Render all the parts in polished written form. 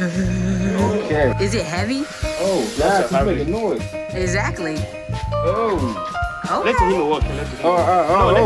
Okay. Is it heavy? Oh, that's making noise. Exactly. Oh. Okay. Let me walk. Oh.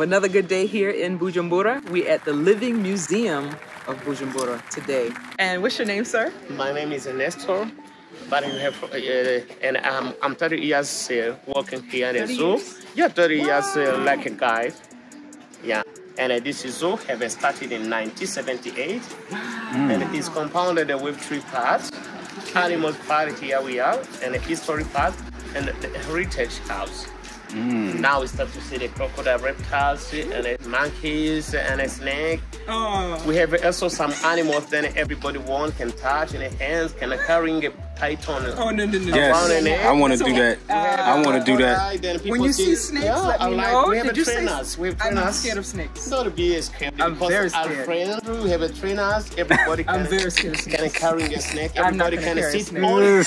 Another good day here in Bujumbura. We're at the Living Museum of Bujumbura today. And what's your name, sir? My name is Nestor, but I'm 30 years working here in the zoo. Yeah, 30 years like a guide. Yeah, and this zoo have started in 1978, and it is compounded with three parts: animal part here we are, and a history part, and the heritage house. Now we start to see the crocodile, reptiles, and monkeys, and a snake. Oh. We have also some animals that everybody wants, can touch, and hands, can carrying a python. Oh, no. Yes, I want to do that. I want to do that. When you see snakes, let me know. We have trainers. I'm not scared of snakes. Not to be scared. I'm very scared. We have trainers. Everybody can carry a snake. Everybody can sit on it.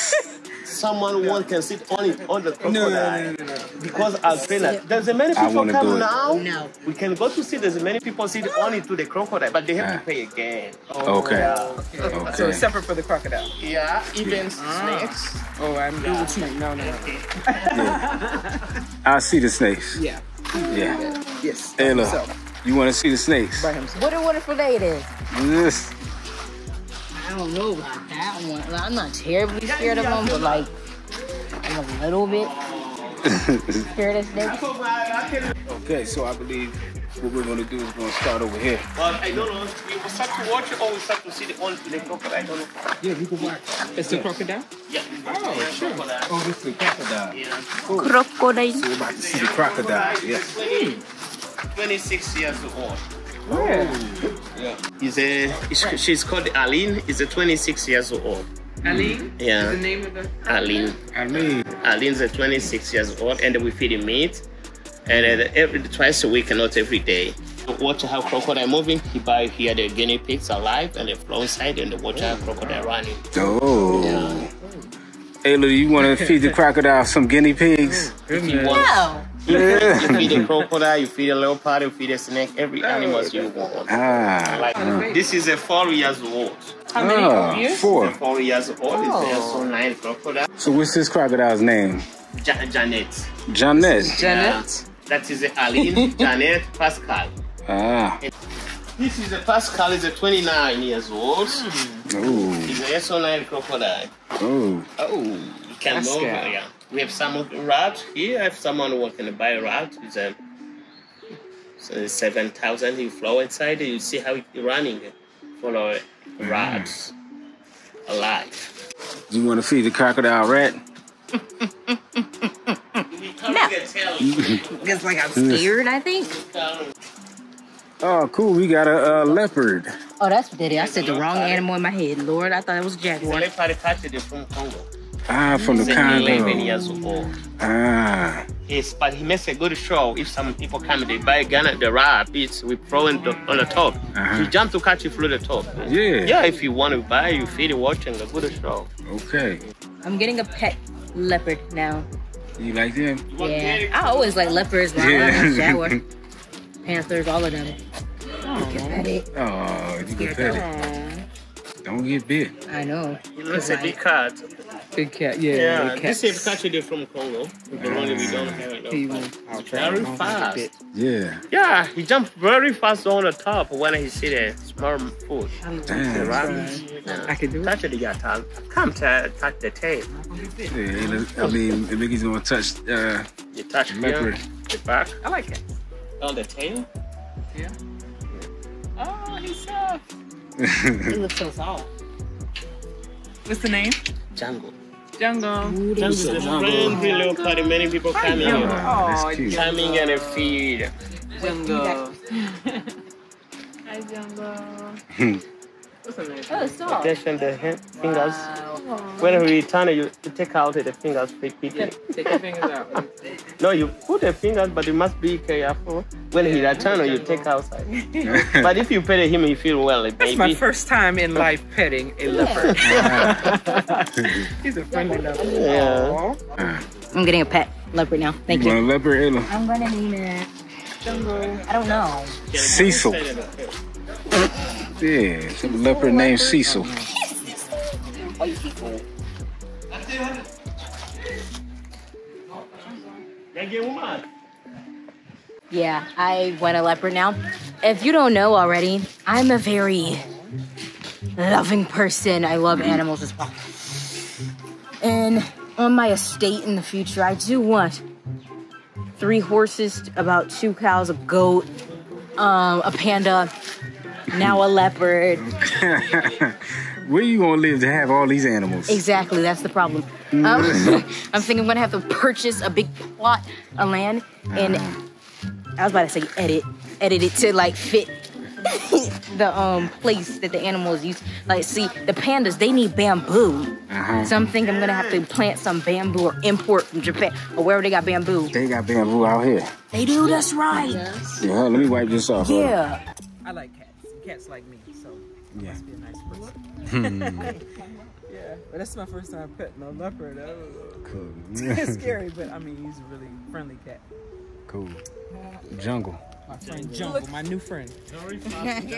Someone can sit on it, on the crocodile. No. Because I'll say that there's many people come now. No. We can go to see there's many people sit on it to the crocodile, but they have to pay again. Oh, okay. Yeah. Okay. So it's separate for the crocodile. Yeah, even snakes. Oh, I'm doing snake. No. Yeah. I see the snakes. Yeah. Yes. Ayla, you want to see the snakes? By himself. What a wonderful day it is. Yes. I don't know about that one. Like, I'm not terribly scared of them, but like, I'm a little bit scared of snakes. Okay, so I believe what we're gonna do is gonna start over here. But I don't know, we will start to watch it or we start to see the on the crocodile. I don't know. Yeah, we can watch. It's the crocodile? Yeah. Oh, sure. Oh, this is the crocodile. Yeah. Oh. Crocodile. So we're about to see the crocodile, yeah. 26 years old. Oh. Yeah. She's called Aline. Is a 26 years old. Aline? Yeah. Is the name of the Aline. Aline's a 26 years old, and we feed him meat, and twice a week and not every day. Watch how crocodile moving. He buy here the guinea pigs alive and the flow inside, and the watch how crocodile running. Oh. Yeah. Ayla, you want to feed the crocodile some guinea pigs? No. You feed a crocodile, you feed a leopard, you feed a snake, every animal you want. This is a 4 years old. How many years? Four years old. It's so nice crocodile. So what's this crocodile's name? Janette. Yeah. That is Aline, Janette, Pascal. This is a Pascal, is a 29 years old. He's a so nice crocodile. You can move, yeah. We have some rat here. I have someone working to buy a rat. It's a 7,000. You flow inside, you see how it's running. Follow rats alive. You want to feed the crocodile rat? No. It's like I'm scared, I think. Oh, cool. We got a leopard. Oh, that's what that is. I said the wrong animal in my head. Lord, I thought it was a jaguar. The leopard is from Congo. From the Congo. He's 11 years old. Yes, but he makes a good show. If some people come, they buy a gun at the rap, we throw it on the top. He jump to catch it through the top. Yeah. Yeah, if you want to buy, you feed it watching a good show. Okay. I'm getting a pet leopard now. You like them? Yeah. I always like leopards, yeah. Jaguar, panthers, all of them. Oh, you get petted. Don't get bit. I know. It's a big cat. Big cat, yeah. Yeah, this is a cat from Congo. The one that we don't have at all. Very fast. Yeah. Yeah, he jumps very fast on the top when he see the small food. Damn. Right. Yeah. I can do it. Touch it, yeah, Tom. Come to touch the tail. Yeah, I mean, I think he's going to touch the leopard. The back. I like it. On the tail? Yeah. Oh, he's soft. He looks so soft. What's the name? Django. Django. Django's a friendly leopard. Many people coming in. Oh, coming and feed. Django. Hi, Django. What's the name? Oh, it's soft. Attention the fingers. Wow. When we turn it, you take out the fingers. Yeah, take your fingers out. No, you put the fingers, but you must be careful. When he returns, you take outside. But if you pet him, you feel well. That's baby. My first time in life petting a leopard. He's a friendly leopard. Yeah. I'm getting a pet leopard now. Thank you. Leopard, Ayla. I'm gonna name it Jungle. I don't know. Cecil. Yeah, some leopard named Cecil. Yeah, I want a leopard now. If you don't know already, I'm a very loving person. I love animals as well. And on my estate in the future, I do want 3 horses, about 2 cows, a goat, a panda, now a leopard. Where you gonna live to have all these animals? Exactly, that's the problem. I'm thinking I'm gonna have to purchase a big plot of land, and I was about to say edit it to like fit the place that the animals use. Like, see, the pandas, they need bamboo. So I'm thinking I'm gonna have to plant some bamboo or import from Japan or wherever they got bamboo. They got bamboo out here. They do. That's right. Yeah, let me wipe this off. Yeah. I like cats. Cats like me, so I must be a nice person. Yeah, but that's my first time petting a leopard. That was cool. It's scary, but I mean, he's a really friendly cat. Cool. Jungle. My friend Jungle, my new friend. Very fast.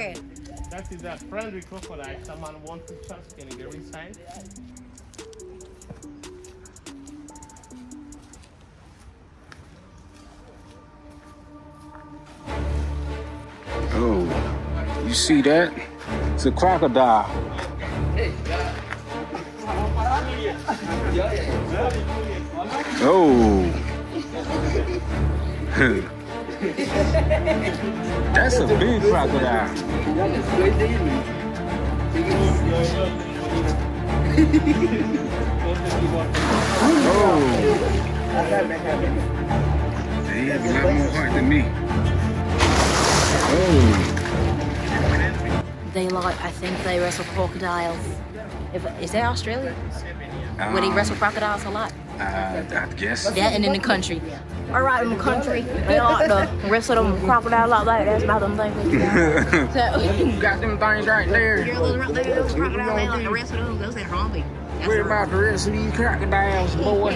That is a friendly crocodile. Someone wants to touch. Can you get inside? Oh, you see that? It's a crocodile. Oh. That's a big crocodile. Oh. They have a lot more heart than me. Oh. They like, I think they wrestle crocodiles. Is that Australia? Where they wrestle crocodiles a lot? I guess. That and in the country. All right, in the country. They ought to wrestle them crocodiles a lot like that. That's about them things. You got them things right there. Those crocodiles, they like to wrestle them. Those are hungry. We're about to wrestle these crocodiles, boy.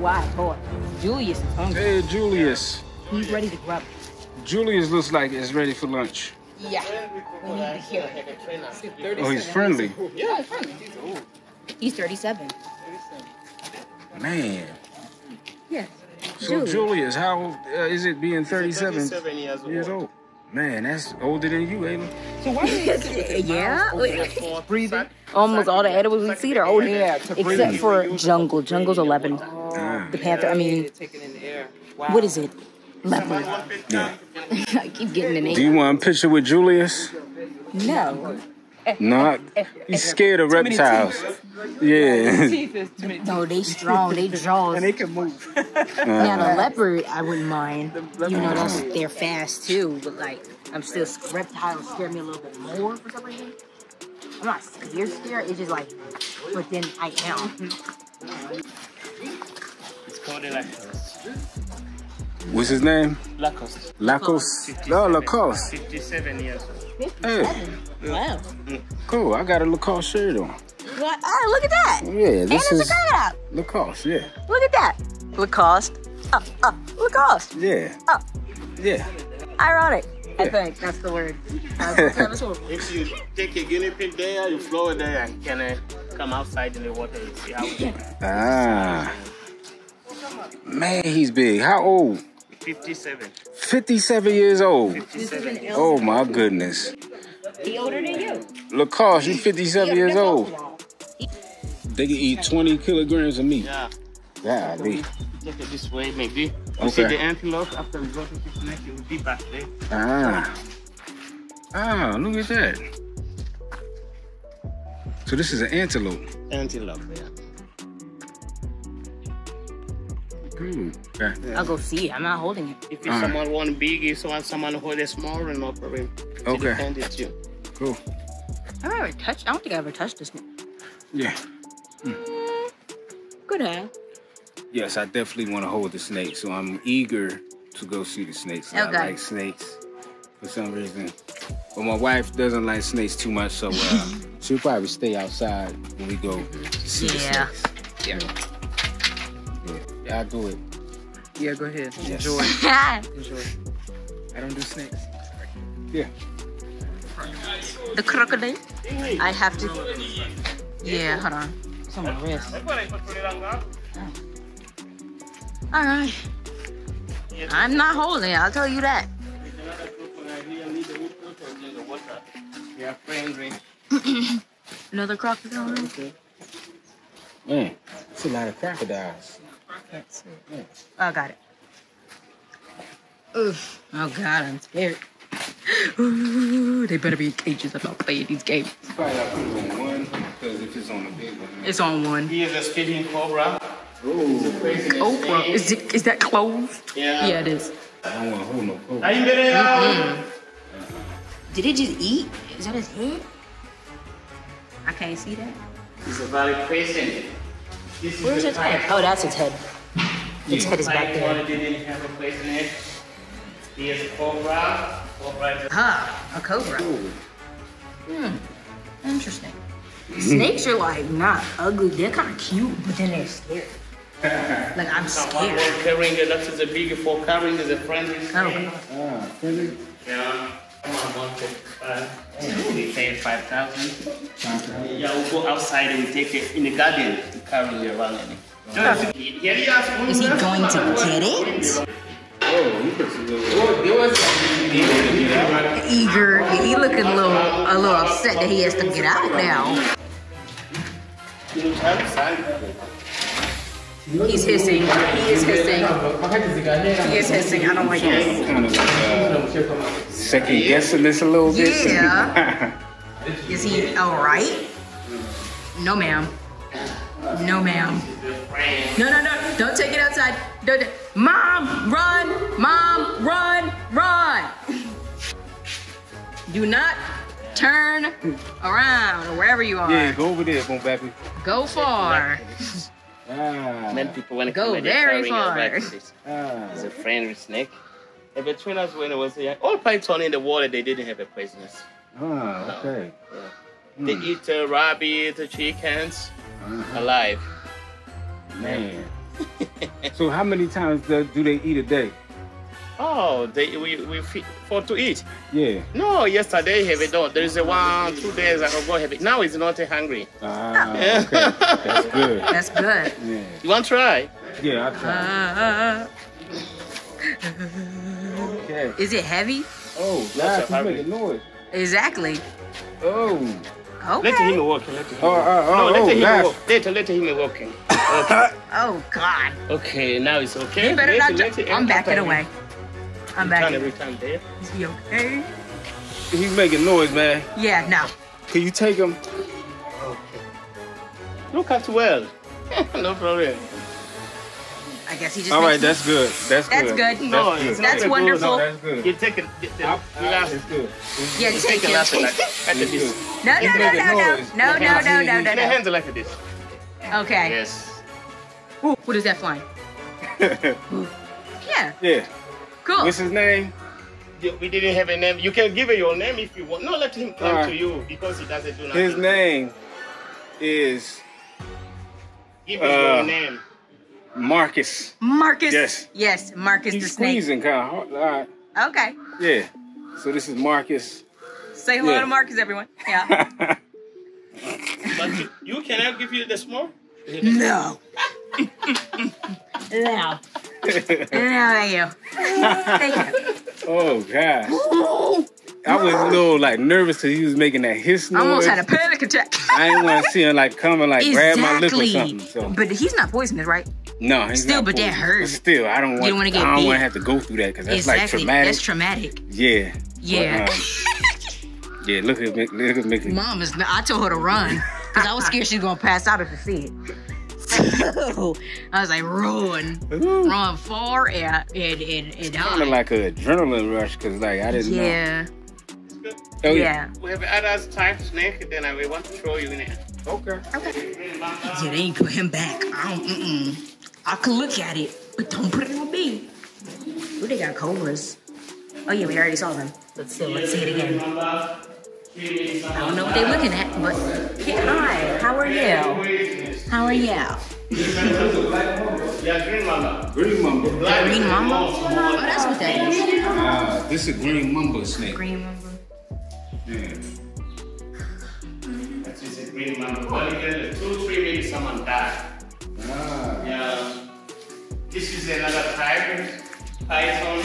Why, boy? Julius is hungry. Hey, Julius. He's ready to grub. Julius looks like he's ready for lunch. Yeah, we need to hear it. Oh, he's friendly. Yeah, he's friendly. He's 37. Man. Yes. So Julius, how is it being 37 years old? Man, that's older than you, Ayla. So why is yeah, breathing? Almost all the animals we see are older, except for Jungle. Jungle's 11. The panther. I mean, what is it? Leopard. Yeah. I keep getting the name. Do you want a picture with Julius? No. Not. He's scared of reptiles. Yeah. No, they strong. They draw. And they can move. Now the leopard, I wouldn't mind. You know, they're fast too. But like, I'm still reptiles scare me a little bit more for some reason. I'm not scared. It's just like, but then I am. It's called a leopard. What's his name? Lacoste. Lacoste? No, Lacoste. 57 years old. Hey. Wow. Cool, I got a Lacoste shirt on. Oh, look at that. Yeah. This is a crowd. Lacoste, yeah. Look at that. Lacoste. Lacoste. Yeah. Yeah. Ironic. Yeah. I think that's the word. If you take a guinea pig there, you throw it there and can it come outside in the water and see how big. Ah. Man, he's big. How old? 57. 57 years old. 57. Oh my goodness. He older than you. Lacoste, you 57 years old. They can eat 20 kilograms of meat. Yeah. Yeah, I mean. Look at this way, maybe. You see the antelope after we go to his neck, it will be back there. Ah. Ah, look at that. So this is an antelope. Antelope, yeah. Okay. Yeah. I'll go see it. I'm not holding it. If it's someone want big, if someone hold it small and operate. Okay. Defend it too. Cool. Have I ever touched? I don't think I ever touched this one. Yeah. Mm. Good hand. Yes, I definitely want to hold the snake, so I'm eager to go see the snakes. Okay. I like snakes for some reason. But my wife doesn't like snakes too much, so she'll probably stay outside when we go see the snakes. Yeah. Yeah, I'll do it. Yeah, go ahead. Yes. Enjoy. Enjoy. I don't do snakes. Yeah. The crocodile? I have to... Yeah, hold on. It's on my wrist. All right. I'm not holding it, I'll tell you that. Another crocodile? Okay. Man, it's a lot of crocodiles. That's it. Oh, got it. Oof. Oh, God, I'm scared. Ooh, they better be in cages. I'm not playing these games. Probably not put it on one, because if it's on a big one. It's on one. He is a skinny cobra. Oprah, is that closed? Yeah. Yeah, it is. I don't want to hold no cobra. Did it just eat? Is that his head? I can't see that. He's a valid person. Where's his head? Oh, that's his head. His head is back there. He didn't have a place in it. He is a cobra. Huh, a cobra. Hmm, interesting. Snakes are like not ugly, they're kind of cute, but then they're scary. Like, I'm scared. Coringa, that is a big for Coringa, is a friendly snake. Ah, friendly? Yeah. They pay 5,000. Yeah, we'll go outside and we take it in the garden to Coringa around. Is he going to get it? Oh, he looks a little eager. He looking a little upset that he has to get out now. He's hissing. He is hissing. He is hissing. I don't like this. Kind of second guessing this a little bit. Yeah. Is he all right? No, ma'am. No, ma'am. No. Don't take it outside. Don't. Mom, run. Mom, run. Do not turn around or wherever you are. Yeah, go over there, boom, baby. Go far. Many people want to go very far. He's a friendly snake. And between us, when it was young, all python in the water, they didn't have a poisonous. Ah, okay. Yeah. They eat rabbit, chickens. Alive. Man. So how many times do they eat a day? Oh, we feed for to eat. Yeah. No, yesterday have it all. There is a 1, 2 days ago have it. Now it's not hungry. Ah, yeah. Okay. That's good. That's good. Yeah. You want to try? Yeah, I'll try. Okay. Is it heavy? Oh, that's making noise. Exactly. Oh. Okay. Let him walk. Let him walk. Okay. Oh, God. Okay, now it's okay. You better not jump. I'm backing away. I'm backing away. Is he okay? He's making noise, man. Yeah, no. Can you take him? Okay. Look at well. No problem. I guess he just. All right, that's good. That's good. No, that's wonderful. No, that's good. You take it. It's good. Yeah, you take it. No. The hands are like this. Okay. Yes. Ooh, what is that flying? Yeah. Yeah. Cool. What's his name? We didn't have a name. You can give it your name if you want. No, let him come to you because he doesn't do nothing. His name is. Give it your name. Marcus. Marcus. Yes. Yes, Marcus the snake. He's squeezing kind of hard. All right. Okay. Yeah. So this is Marcus. Say hello to Marcus, everyone. Yeah. But you can I give you this more? No. No. No, you. Thank you. Oh gosh. I was a little like nervous because he was making that hiss noise. I almost had a panic attack. I didn't want to see him like come and like grab my lip or something. So. But he's not poisonous, right? No, he's still, not but poisonous. That hurts. But still, I don't want. I don't want to have to go through that because that's like traumatic. That's traumatic. Yeah. Yeah. But, yeah. Look at Mickey. Mom is. I told her to run because I was scared she was gonna pass out if she see it. So I was like, run, run far and kind of like an adrenaline rush because like I didn't know. Yeah. Oh, yeah. We have other types naked, then we want to throw you in there. Okay. Okay. Yeah, they ain't put him back. I don't, I can look at it, but don't put it on me. Ooh, they got cobras. Oh, yeah, we already saw them. But still, let's see it again. I don't know what they're looking at, but hi, how are you? How are you? Green mamba. Green mamba. Green mamba? Oh, that's what that is. This is a green mamba snake. Green mamba. Yeah. That's just a green mamba. But in 2-3 minutes someone died. Ah. Yeah. This is another type. Python.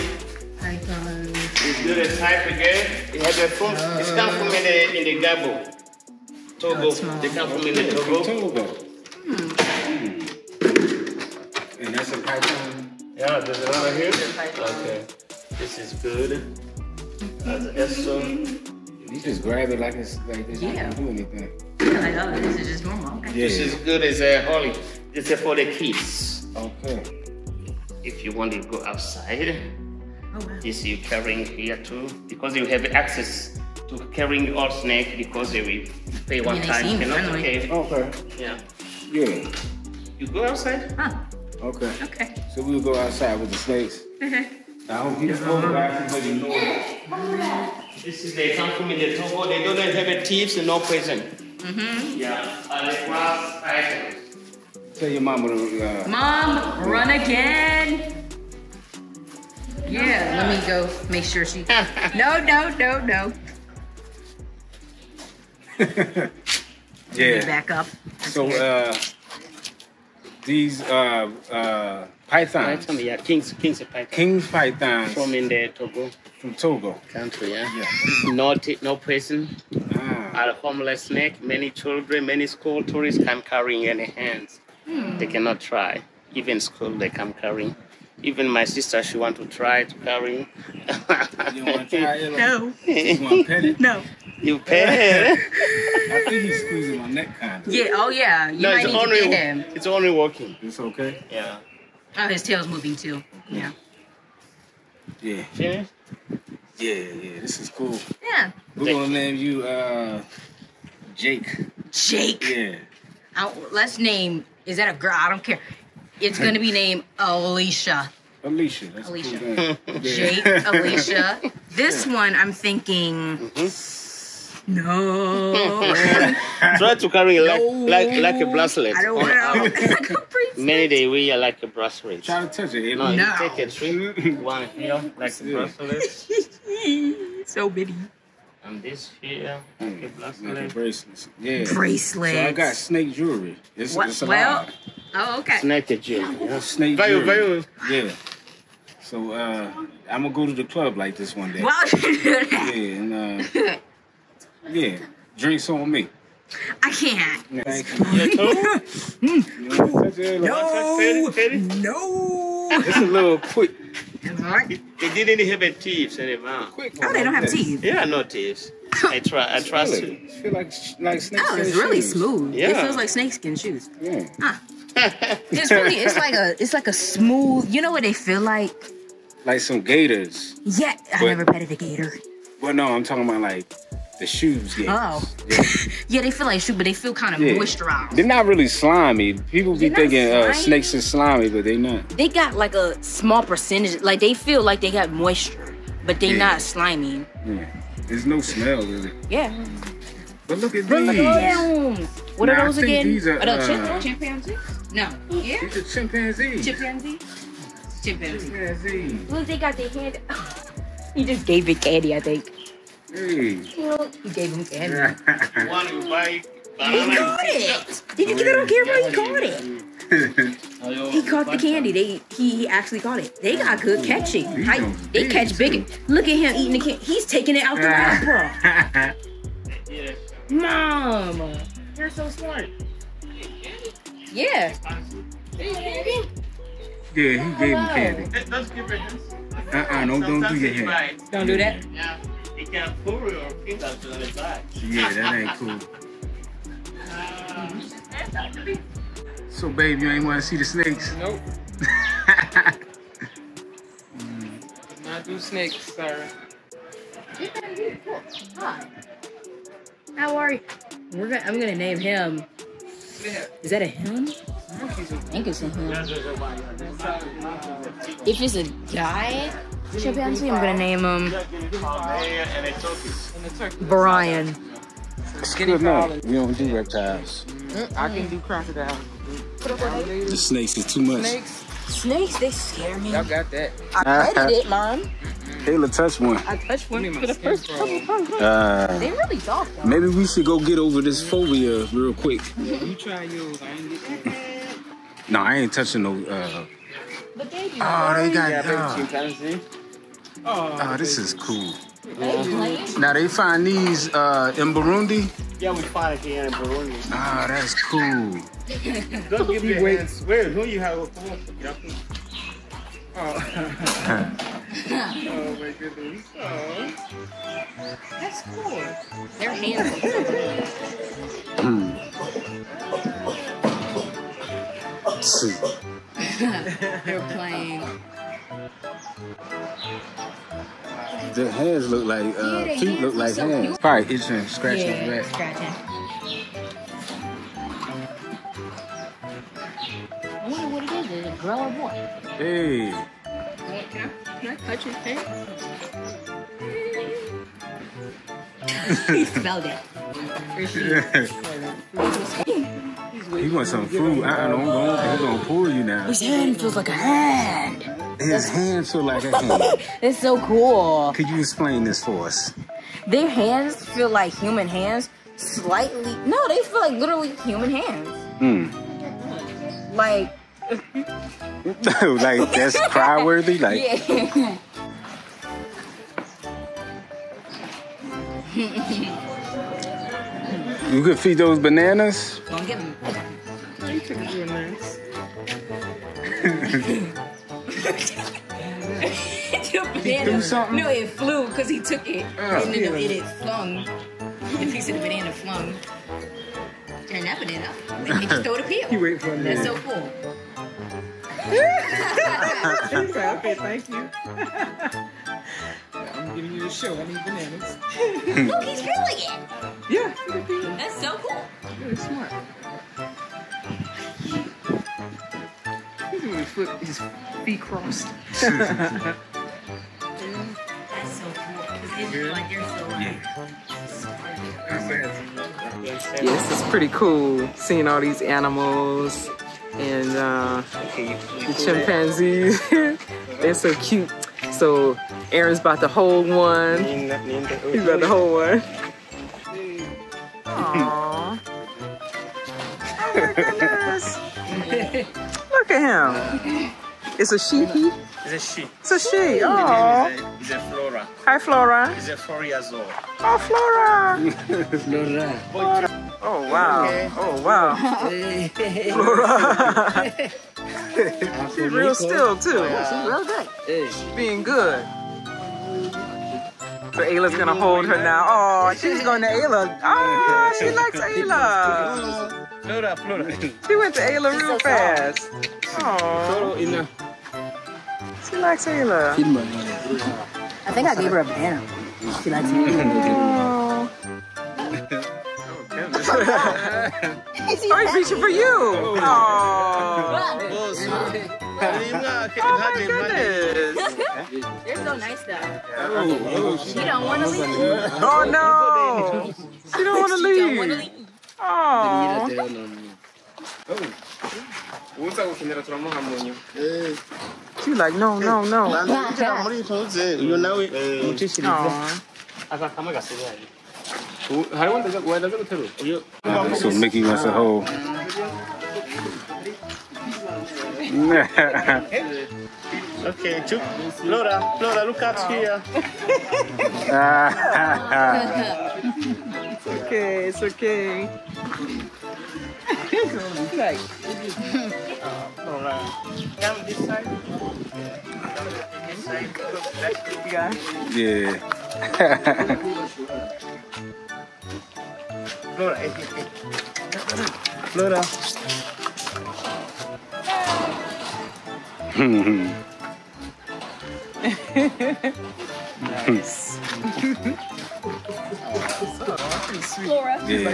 Python. It's not a type again. It has a form. Oh. It comes from in the Gabo. Togo. Oh, they come from in the Togo. Togo. Mm. And that's a python. Yeah, there's a lot of here. Okay. This is good. That's so. You just grab it like it's like this. Yeah. Not going to do anything. Like, oh, this is just normal. Okay. Yeah. This is good as a holly. It's for the kids. Okay. If you want to go outside, oh, wow. This you carrying here too, because you have access to carrying all snake because they will pay one time. You cannot pay. Okay. Yeah. Yeah. You go outside. Huh. Okay. Okay. So we'll go outside with the snakes. I hope you know it. This is they come from in the Togo. They don't have a teeth and no poison. Mm-hmm. Yeah. Tell your mom. Mom, run again. Yeah. Let me go make sure she. No. Yeah. Back up. So these pythons. Yeah, kings of python. Kings pythons from in the Togo. From Togo country, yeah. No prison. Ah. A homeless snake. Many children, many school tourists come carrying any hands. Hmm. They cannot try. Even school, they come carrying. Even my sister, she want to try to carry. You want to try it? No. You want to pet it? No. You pet it? I think he's squeezing my neck kind of. Yeah. Oh yeah. You might need to pet him. It's only walking. It's okay. Yeah. Oh, his tail's moving too. Yeah. Yeah. Finished? Yeah, this is cool. Yeah. We're gonna name you Jake. Jake? Yeah. Let's name, is that a girl? I don't care. It's gonna be named Alicia. Alicia, that's Alicia. A cool name. Jake, Alicia. This one I'm thinking no. Try to carry like a bracelet. I don't know. Many days we are like a bracelet. Try to touch it. No, you take a trip, one here, like a bracelet. So bitty. And this here, like a bracelet. Like a bracelet. Yeah. Bracelet. So I got snake jewelry. It's a lot. Oh, okay. Snake jewelry. Yeah. Snake jewelry. Yeah. So I'm gonna go to the club like this one day. Well, yeah. And, yeah, drinks on me. I can't. No. It's a little quick. Right. They didn't have a teeth anymore. Oh, they don't have teeth. Yeah, no teeth. I trust you. It feels like snake skin. Oh, it's really smooth. Yeah. It feels like snakeskin shoes. Yeah. Ah. It's like a smooth. You know what they feel like? Like some gators. Yeah, I never petted a gator. Well, no, I'm talking about like. The shoes, yeah. Oh. Yeah. Yeah, they feel like shoes, but they feel kind of moisturized. They're not really slimy. People be thinking snakes are slimy, but they're not. They got like a small percentage. Like they feel like they got moisture, but they're not slimy. Yeah. There's no smell, really. Yeah. But look at these. What are those again? Are those chimpanzees? No. Yeah? It's a chimpanzee. Chimpanzee? Chimpanzee. Chimpanzee. Well, they got their hand. He just gave it candy, I think. Hey. Well, he gave him candy. He caught it. Did you get it on camera? He caught it. He caught the candy. He actually caught it. They got good catching. They catch bigger. Look at him eating the candy. He's taking it out the wrapper. Mama. You're so smart. Yeah. Yeah, he gave him candy. Don't do your hand. Don't do that? Yeah. It can pull your fingers to the side. Yeah, that ain't cool. So, babe, you ain't want to see the snakes? Nope. Not do snakes, sir. How are you? I'm gonna name him. Is that a him? I think it's a him. If it's a guy, chimpanzee, I'm gonna name him Brian. Skinny. No, we don't do reptiles. I can do crocodiles. The snakes is too much. Snakes, they scare me. Y'all got that. I petted it, Mom. Ayla touched one. I touched one for the first time. They really soft. Maybe we should go get over this phobia real quick. You try yours. I ain't get that. No, I ain't touching no. But they do. Oh, they got. Oh, this is cool. Now they find these in Burundi. Yeah, we find it here in Burundi. Ah, that's cool. Don't give me weight. Where? Who you have? Oh. Oh my goodness. Oh. That's cool. They're handsome. They're playing. The hands look like, feet look like hands. Probably itching, scratching. Yeah, scratching. I wonder what it is. Is it a girl or boy? Hey. Wait, can I touch his face? He smelled it. He wants some food. I don't know. He's going to pull you now. His hand feels like a hand. His hands feel like a hand. It's so cool. Could you explain this for us? Their hands feel like human hands. Slightly. No, they feel like literally human hands. Hmm. Like. Like that's cry worthy? Like. Yeah. You could feed those bananas? Don't get them. You could be a mess. He threw something? No, it flew because he took it. And then it flung. The piece of the banana flung. Turn that banana up. He just throw the peel. You wait for a minute. That's so cool. He's like, okay, thank you. I'm giving you the show. I need bananas. Look, he's feeling it. Yeah. That's so cool. Really smart. He's doing his feet crossed. That's so cool. Because they look like you're so like. Yes, it's pretty cool seeing all these animals and the chimpanzees. They're so cute. So Aaron's about to hold one. He's about to hold one. Aww. Oh my goodness. Look at him. It's a sheepy. It's a sheep. It's a sheep. Oh. It's a Flora. Hi, Flora. It's a 4 years old. Oh, Flora. Flora. Flora. Oh wow! Okay. Oh wow! Flora, she's real still too. She's real good. She's being good. So Ayla's gonna hold her now. Oh, she's going to Ayla. Oh, she likes Ayla. Flora, Flora. She went to Ayla real fast. Oh. She likes Ayla. I think I gave her a banana. She likes Ayla. I'm reaching for you. Oh, my goodness. They're so nice though. She don't want to leave. Oh no. She don't want to leave. Oh. She's like, no, no, no. So making us a whole. Okay, Flora, look at here. It's okay, it's okay. Like, come this side. Yeah. Flora. Nice. Flora. Yeah.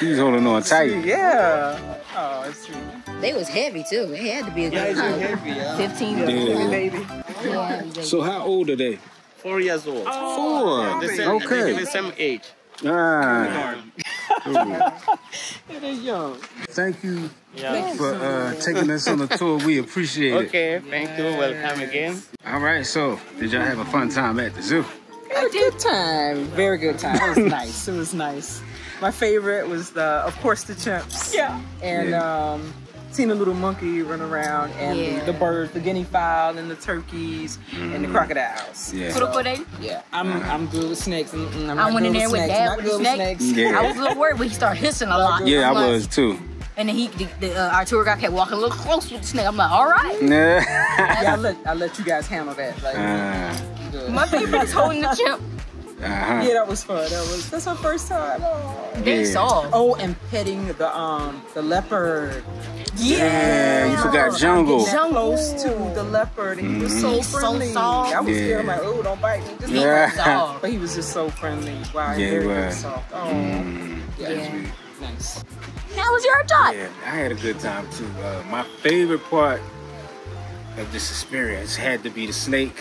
She's holding on tight. Yeah. Oh, it's true. They was heavy too. It had to be a good heavy, yeah. 15 years baby. Yeah. So how old are they? 4 years old. Oh, 4. The same, okay. The same age. Ah. It is young. Thank you for taking us on the tour. We appreciate it. Okay, thank you. Welcome again. All right, so did y'all have a fun time at the zoo? A good time. Very good time. It was nice. It was nice. My favorite was, of course, the chimps. Yeah. And seeing the little monkey run around, and the birds, the guinea fowl, and the turkeys, and the crocodiles. Yeah. So, yeah. I'm good with snakes. I went in there with Dad with the snake. Yeah. I was a little worried when he started hissing a lot. Yeah, I was too. And then our tour guide kept walking a little close with the snake. I'm like, all right. Yeah, I let you guys handle that. Like, my favorite is holding the chimp. Yeah, that was fun. That's my first time. Big soft. Oh, and petting the leopard. Yeah, you forgot Jungle. Close to the leopard, and he was so friendly. So soft. I was feeling like, oh, don't bite me. Just soft. But he was just so friendly. Wow, very soft. Oh, yeah. Nice. That was your time. Yeah, I had a good time too. My favorite part of this experience had to be the snake.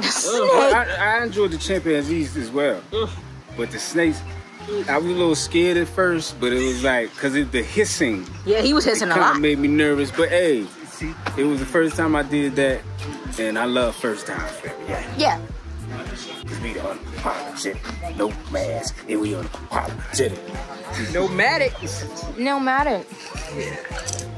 I enjoyed the chimpanzees as well, but the snakes, I was a little scared at first, but it was like, because the hissing. Yeah, he was hissing a lot. It kind of made me nervous, but hey, it was the first time I did that, and I love first times. Yeah. We the unapologetic, no mask, and we unapologetic. Nomadic. Yeah.